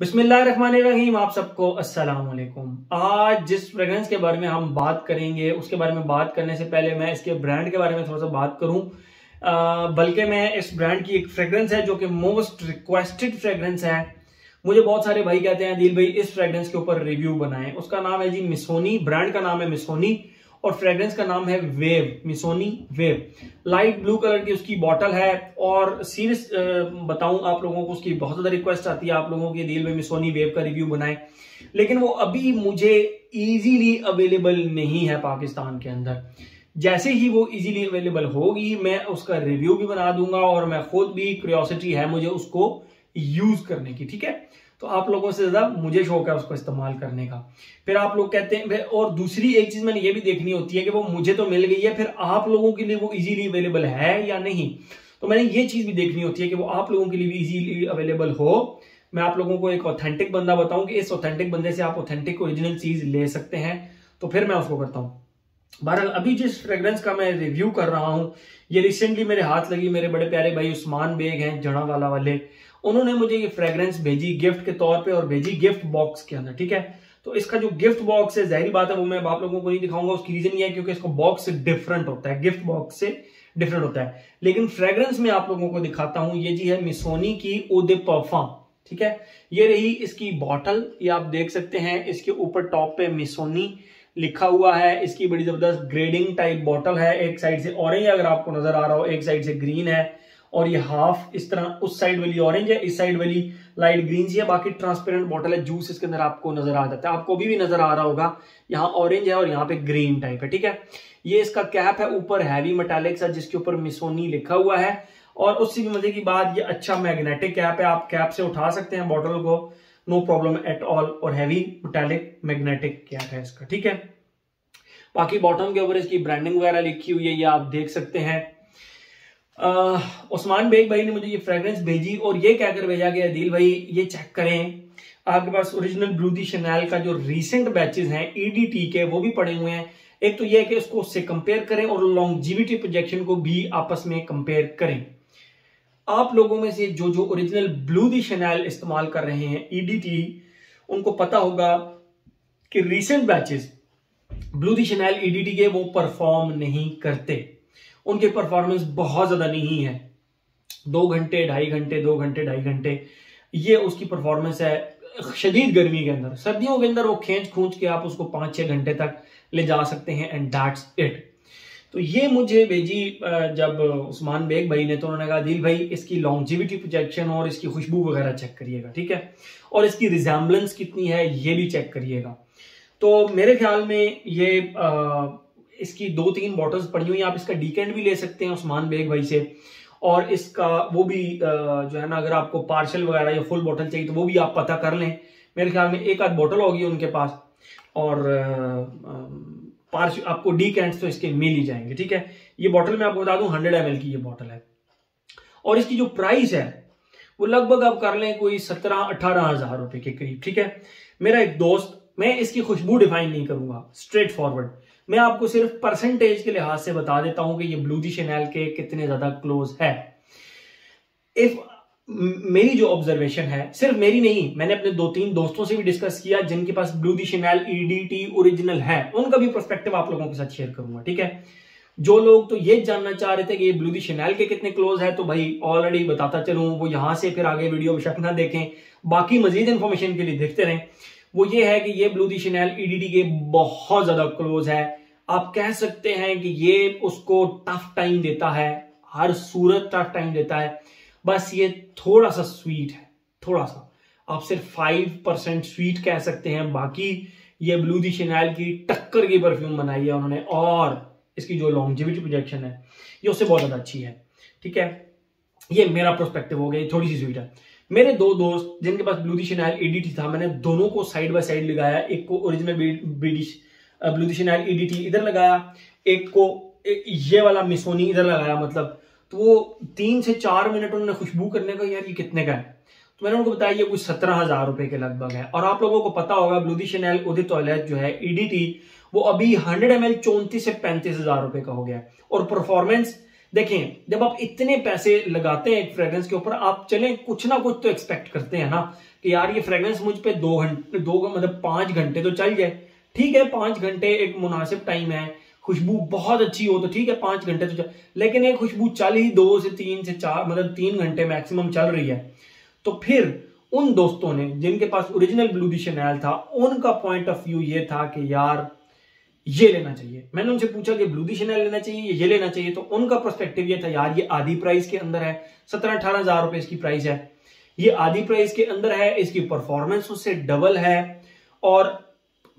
बिस्मिल्लाहिर्रहमानिर्रहीम, आप सबको अस्सलाम वालेकुम। आज जिस फ्रेग्रेंस के बारे में हम बात करेंगे उसके बारे में बात करने से पहले मैं इसके ब्रांड के बारे में थोड़ा सा बात करूं। बल्कि मैं इस ब्रांड की एक फ्रेग्रेंस है जो कि मोस्ट रिक्वेस्टेड फ्रेग्रेंस है। मुझे बहुत सारे भाई कहते हैं दिल भाई इस फ्रेग्रेंस के ऊपर रिव्यू बनाएं। उसका नाम है जी मिसोनी, ब्रांड का नाम है मिसोनी और फ्रेग्रेंस का नाम है wave, Missoni wave. Light blue colour की उसकी बॉटल है और सीरियस बताऊं आप लोगों को, उसकी बहुत ज्यादा रिक्वेस्ट आती है आप लोगों की दिल में मिसोनी वेव का रिव्यू बनाएं, लेकिन वो अभी मुझे इजीली अवेलेबल नहीं है पाकिस्तान के अंदर। जैसे ही वो इजीली अवेलेबल होगी मैं उसका रिव्यू भी बना दूंगा और मैं खुद भी, क्यूरियोसिटी है मुझे उसको यूज करने की, ठीक है। तो आप लोगों से ज्यादा मुझे शौक है उसको इस्तेमाल करने का। फिर आप लोग कहते हैं, और दूसरी एक चीज मैंने ये भी देखनी होती है कि वो मुझे तो मिल गई है, फिर आप लोगों के लिए वो इजीली अवेलेबल है या नहीं। तो मैंने ये चीज भी देखनी होती है कि वो आप लोगों के लिए भी इजीली अवेलेबल हो। मैं आप लोगों को एक ऑथेंटिक बंदा बताऊं कि इस ऑथेंटिक बंदे से आप ऑथेंटिक ओरिजिनल चीज ले सकते हैं, तो फिर मैं उसको करता हूँ। बहरहाल अभी जिस फ्रेग्रेंस का मैं रिव्यू कर रहा हूँ ये रिसेंटली मेरे हाथ लगी। मेरे बड़े प्यारे भाई उस्मान बेग हैं जड़ांवाला वाले, उन्होंने मुझे ये फ्रेग्रेंस भेजी गिफ्ट के तौर पे और भेजी गिफ्ट बॉक्स के अंदर, ठीक है। तो इसका जो गिफ्ट बॉक्स है जाहिर बात है वो मैं आप लोगों को नहीं दिखाऊंगा। उसकी रीजन ये है क्योंकि इसका बॉक्स डिफरेंट होता है, गिफ्ट बॉक्स से डिफरेंट होता है, लेकिन फ्रेग्रेंस में आप लोगों को दिखाता हूं। ये जी है मिसोनी की Eau De Parfum, ठीक है। ये रही इसकी बॉटल, ये आप देख सकते हैं, इसके ऊपर टॉप पे मिसोनी लिखा हुआ है। इसकी बड़ी जबरदस्त ग्रेडिंग टाइप बॉटल है, एक साइड से ऑरेंज अगर आपको नजर आ रहा हो, एक साइड से ग्रीन है और ये हाफ इस तरह, उस साइड वाली ऑरेंज है, इस साइड वाली लाइट ग्रीन सी है। बाकी ट्रांसपेरेंट बॉटल है, जूस इसके अंदर आपको नजर आ जाता है, आपको भी नजर आ रहा होगा। यहाँ ऑरेंज है और यहाँ पे ग्रीन टाइप है, ठीक है। ये इसका कैप है, ऊपर हैवी मेटालिक सा जिसके ऊपर मिसोनी लिखा हुआ है और उससे भी मजे की बात ये अच्छा मैग्नेटिक कैप है, आप कैप से उठा सकते हैं बॉटल को, नो प्रॉब्लम एट ऑल। और हैवी मेटालिक मैग्नेटिक कैप है इसका, ठीक है। बाकी बॉटम के ऊपर इसकी ब्रांडिंग वगैरह लिखी हुई है, ये आप देख सकते हैं। उस्मान बेग भाई ने मुझे ये फ्रेग्रेंस भेजी और ये कहकर भेजा कि अदील भाई ये चेक करें, आपके पास ओरिजिनल ब्लू डी शनेल का जो रीसेंट बैचेस हैं ईडीटी के वो भी पड़े हुए हैं। एक तो ये है कि इसको उससे कंपेयर करें और लॉन्जिविटी प्रोजेक्शन को भी आपस में कंपेयर करें। आप लोगों में से जो जो ओरिजिनल ब्लू डी शनेल इस्तेमाल कर रहे हैं ईडीटी, उनको पता होगा कि recent batches Bleu de Chanel EDT के वो परफॉर्म नहीं करते, उनके परफॉर्मेंस बहुत ज्यादा नहीं है। 2 घंटे 2.5 घंटे, 2 घंटे 2.5 घंटे ये उसकी परफॉर्मेंस है। शदीद गर्मी के अंदर, सर्दियों के अंदर वो खींच खूंच के आप उसको 5-6 घंटे तक ले जा सकते हैं एंड दैट्स इट। तो ये मुझे भेजी जब उस्मान बेग भाई ने, तो उन्होंने कहा दिल भाई इसकी लॉन्जिविटी प्रोजेक्शन और इसकी खुशबू वगैरह चेक करिएगा, ठीक है, और इसकी रिजेम्बलेंस कितनी है ये भी चेक करिएगा। तो मेरे ख्याल में ये इसकी 2-3 बॉटल्स पड़ी हुई हैं, आप इसका डीकेंट भी ले सकते हैं उस्मान बेग भाई से, और इसका वो भी जो है ना, अगर आपको पार्शल वगैरह या फुल बॉटल चाहिए तो वो भी आप पता कर लें। मेरे ख्याल में 1-8 बॉटल होगी उनके पास और पार्शल आपको डीकेंट्स तो इसके मिल ही जाएंगे, ठीक है। ये बॉटल मैं आपको बता दूं 100 ml की ये बॉटल है और इसकी जो प्राइस है वो लगभग आप कर लें कोई 17-18 हज़ार रुपए के करीब, ठीक है। मेरा एक दोस्त, मैं इसकी खुशबू डिफाइन नहीं करूंगा, स्ट्रेट फॉरवर्ड मैं आपको सिर्फ परसेंटेज के लिहाज से बता देता हूं कि ये ब्लू डी शनेल के कितने ज्यादा क्लोज है। इफ मेरी जो ऑब्जर्वेशन है, सिर्फ मेरी नहीं, मैंने अपने 2-3 दोस्तों से भी डिस्कस किया जिनके पास Bleu de Chanel EDT original है, उनका भी पर्सपेक्टिव आप लोगों के साथ शेयर करूंगा, ठीक है। जो लोग तो ये जानना चाह रहे थे कि ये ब्लू डी शनेल के कितने क्लोज है, तो भाई ऑलरेडी बताता चलूं, वो यहां से फिर आगे वीडियो बेशक ना देखें, बाकी मजीद इंफॉर्मेशन के लिए देखते रहें। वो ये है कि ये ब्लू डी शनेल ईडीटी के बहुत ज्यादा क्लोज है। आप कह सकते हैं कि ये उसको टफ टाइम देता है, हर सूरत टफ टाइम देता है, बस ये थोड़ा सा स्वीट है, थोड़ा सा, आप सिर्फ 5% स्वीट कह सकते हैं। बाकी ये ब्लू डी शनेल की टक्कर की परफ्यूम बनाई है उन्होंने और इसकी जो लॉन्जिविटी प्रोजेक्शन है ये उससे बहुत ज्यादा अच्छी है, ठीक है। ये मेरा पर्सपेक्टिव हो गया, थोड़ी सी स्वीट है। मेरे 2 दोस्त जिनके पास ब्लू डी शनेल ईडीटी था, मैंने दोनों को साइड बाय साइड लगाया, एक को original Bleu de Chanel EDT इधर लगाया, एक को ये वाला मिसोनी इधर लगाया, मतलब तो वो 3 से 4 मिनट उन्होंने खुशबू करने का, यार ये कितने का है, तो मैंने उनको बताया ये कुछ 17,000 रुपए के लगभग है। और आप लोगों को पता होगा Bleu de Chanel Eau De Toilette जो है ईडीटी वो अभी 100 ml 34 से 35,000 रुपए का हो गया है। और परफॉर्मेंस देखें, जब आप इतने पैसे लगाते हैं एक फ्रेग्रेंस के ऊपर, आप चलें कुछ ना कुछ तो एक्सपेक्ट करते हैं ना, कि यार ये फ्रेग्रेंस मुझ पे 5 घंटे तो चल जाए, ठीक है 5 घंटे एक मुनासिब टाइम है, खुशबू बहुत अच्छी हो तो ठीक है 5 घंटे तो चल, लेकिन ये खुशबू चल ही 2 से 3 घंटे मैक्सिमम चल रही है। तो फिर उन दोस्तों ने जिनके पास ओरिजिनल ब्लू डी शनेल था, उनका पॉइंट ऑफ व्यू ये था कि यार ये लेना चाहिए। मैंने उनसे पूछा कि ब्लू डी शनेल लेना चाहिए ये लेना चाहिए, तो उनका पर्सपेक्टिव ये था यार ये आधी प्राइस के अंदर है, 17-18 हजार रुपए इसकी प्राइस है, ये आधी प्राइस के अंदर है, इसकी परफॉर्मेंस उससे डबल है और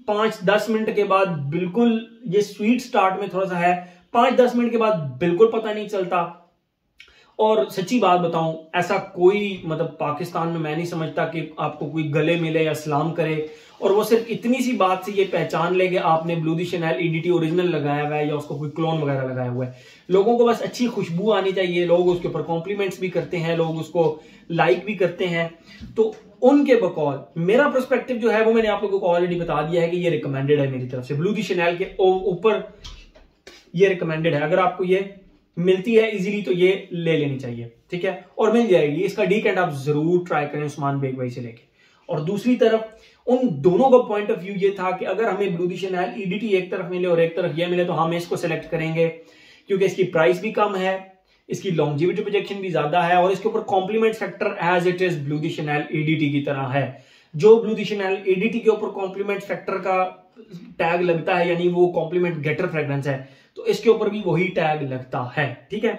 5-10 मिनट के बाद बिल्कुल, ये स्वीट स्टार्ट में थोड़ा सा है, 5-10 मिनट के बाद बिल्कुल पता नहीं चलता। और सच्ची बात बताऊं, ऐसा कोई मतलब पाकिस्तान में मैं नहीं समझता कि आपको कोई गले मिले या सलाम करे और वो सिर्फ इतनी सी बात से ये पहचान ले कि आपने Bleu de Chanel EDT original लगाया हुआ है या उसको कोई क्लोन वगैरह लगाया हुआ है। लोगों को बस अच्छी खुशबू आनी चाहिए, लोग उसके ऊपर कॉम्प्लीमेंट्स भी करते हैं, लोग उसको लाइक भी करते हैं। तो उनके बकौल मेरा पर्सपेक्टिव जो है वो मैंने आप लोगों को ऑलरेडी बता दिया है कि ये रिकमेंडेड है मेरी तरफ से, ब्लू डी शनेल के ऊपर ये रिकमेंडेड है। अगर आपको ये मिलती है इजीली तो ये ले लेनी चाहिए, ठीक है, और मिल जाएगी। इसका डीकेंट आप जरूर ट्राई करें उस्मान बेग भाई से लेके। और दूसरी तरफ उन दोनों का पॉइंट ऑफ व्यू ये था कि अगर हमें ब्लू डी शनेल EDT एक तरफ मिले और एक तरफ ये मिले तो हम इसको सेलेक्ट करेंगे, क्योंकि इसकी प्राइस भी कम है, इसकी लॉन्जिविटी प्रोजेक्शन भी ज्यादा है और इसके ऊपर compliment factor as it is Bleu de Chanel EDT की तरह है। जो ब्लू डी शनेल EDT के ऊपर कॉम्प्लीमेंट फैक्टर का टैग लगता है, यानी वो कॉम्प्लीमेंट गेटर फ्रेग्रेंस है, तो इसके ऊपर भी वही टैग लगता है, ठीक है।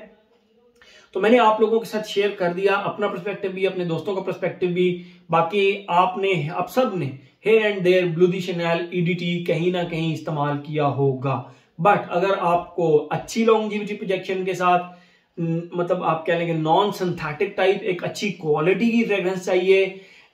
तो मैंने आप लोगों के साथ शेयर कर दिया अपना पर्सपेक्टिव भी, अपने दोस्तों का पर्सपेक्टिव भी। बाकी आपने, आप सब ने here and there Bleu de Chanel EDT कहीं ना कहीं इस्तेमाल किया होगा, बट अगर आपको अच्छी लॉन्जिविटी प्रोजेक्शन के साथ, मतलब आप कह लेंगे नॉन सिंथेटिक टाइप, एक अच्छी क्वालिटी की फ्रेग्रेंस चाहिए,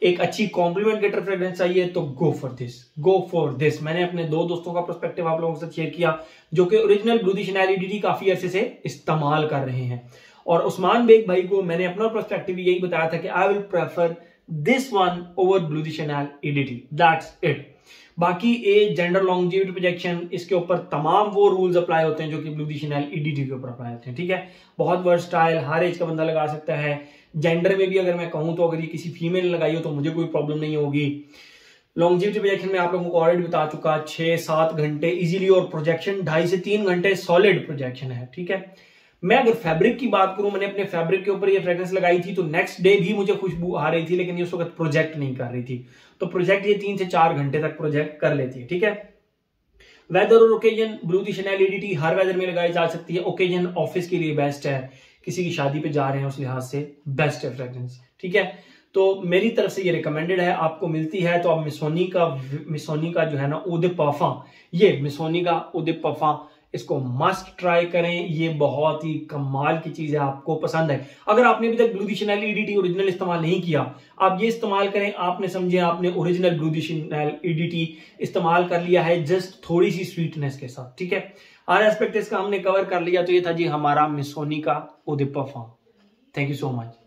एक अच्छी कॉम्प्लीमेंट गेटर फ्रेग्रेंस चाहिए, तो गो फॉर दिस। मैंने अपने 2 दोस्तों का पर्सपेक्टिव आप लोगों के साथ शेयर किया जो कि original Bleu de Chanel EDT काफी अरसे से इस्तेमाल कर रहे हैं। और उस्मान बेग भाई को मैंने अपना पर्सपेक्टिव यही बताया था कि I will prefer this one over Bleu de Chanel EDT, that's it. बाकी ए जेंडर लॉन्जिविटी प्रोजेक्शन, इसके ऊपर तमाम वो रूल्स अप्लाई होते हैं जो कि ब्लू डी शनेल EDT के ऊपर अप्लाई होते हैं, ठीक है। बहुत वर्सटाइल, हर एज का बंदा लगा सकता है। जेंडर में भी अगर मैं कहूं तो अगर ये किसी फीमेल ने लगाई हो तो मुझे कोई प्रॉब्लम नहीं होगी। लॉन्जिविटी प्रोजेक्शन में आप लोगों को ऑलरेडी बता चुका, 6-7 घंटे इजीली, और प्रोजेक्शन 2.5 से 3 घंटे सॉलिड प्रोजेक्शन है, ठीक है। मैं अगर फैब्रिक की बात करूं, मैंने अपने फैब्रिक के ऊपर ये फ्रेग्रेंस लगाई थी तो नेक्स्ट डे भी मुझे खुशबू आ रही थी, लेकिन ये उस वक्त प्रोजेक्ट नहीं कर रही थी। तो प्रोजेक्ट ये 3 से 4 घंटे तक प्रोजेक्ट कर लेती है, ठीक है। वेदर और occasion, Bleu de Chanel EDT हर वेदर में लगाई जा सकती है। ओकेजन ऑफिस के लिए बेस्ट है, किसी की शादी पे जा रहे हैं उस लिहाज से बेस्ट है फ्रेग्रेंस, ठीक है। तो मेरी तरफ से ये रिकमेंडेड है। आपको मिलती है तो आप मिसोनी का जो है ना Eau De Parfum, ये मिसोनी का Eau De Parfum, इसको मस्ट ट्राई करें, ये बहुत ही कमाल की चीज है, आपको पसंद है। अगर आपने अभी तक Bleu de Chanel EDT original इस्तेमाल नहीं किया, आप ये इस्तेमाल करें, आपने समझे आपने original Bleu de Chanel EDT इस्तेमाल कर लिया है, जस्ट थोड़ी सी स्वीटनेस के साथ, ठीक है। हर एस्पेक्ट इसका हमने कवर कर लिया। तो ये था जी हमारा मिसोनी का Eau De Parfum। Thank you so much.